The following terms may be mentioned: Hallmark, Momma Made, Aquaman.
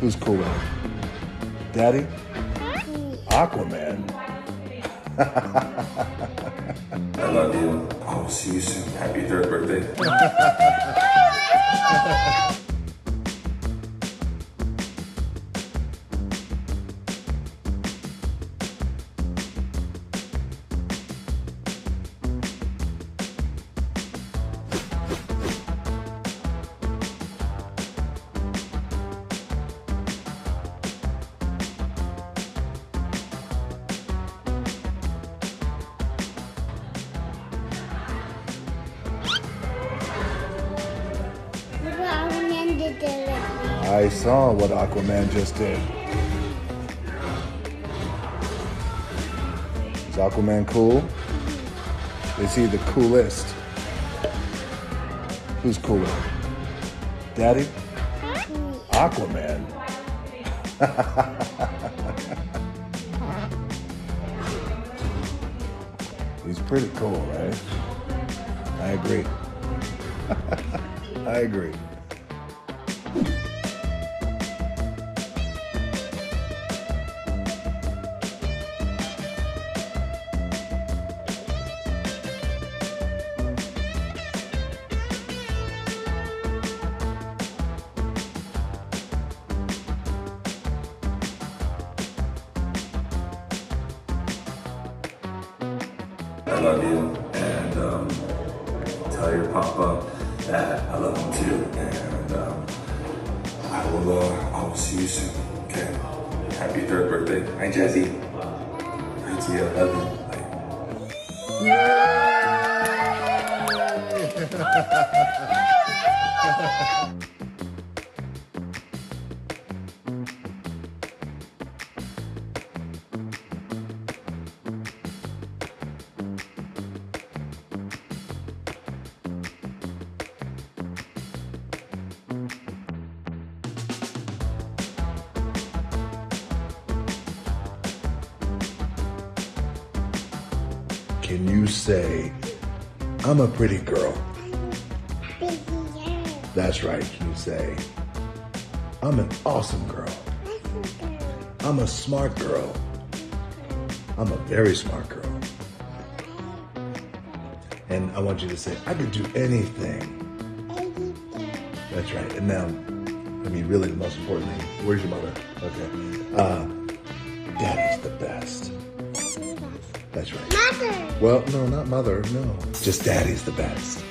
Who's cooler? Daddy? Aquaman? I love you. I'll see you soon. Happy third birthday. I saw what Aquaman just did. Is Aquaman cool? Is he the coolest? Who's cooler? Daddy? Aquaman? He's pretty cool, right? I agree. I agree. I love you, and tell your papa that I love him too, and I will see you soon, okay? Happy third birthday. Hi, Jazzy. Good to you. I love you. Bye. Yay! Can you say, I'm a pretty girl? That's right, you say, I'm an awesome girl. I'm a smart girl. I'm a very smart girl. And I want you to say, I could do anything. That's right, and now, I mean really the most important thing, where's your mother? Okay, Daddy's the best. That's right. Mother! Well, no, not mother, no. Just Daddy's the best.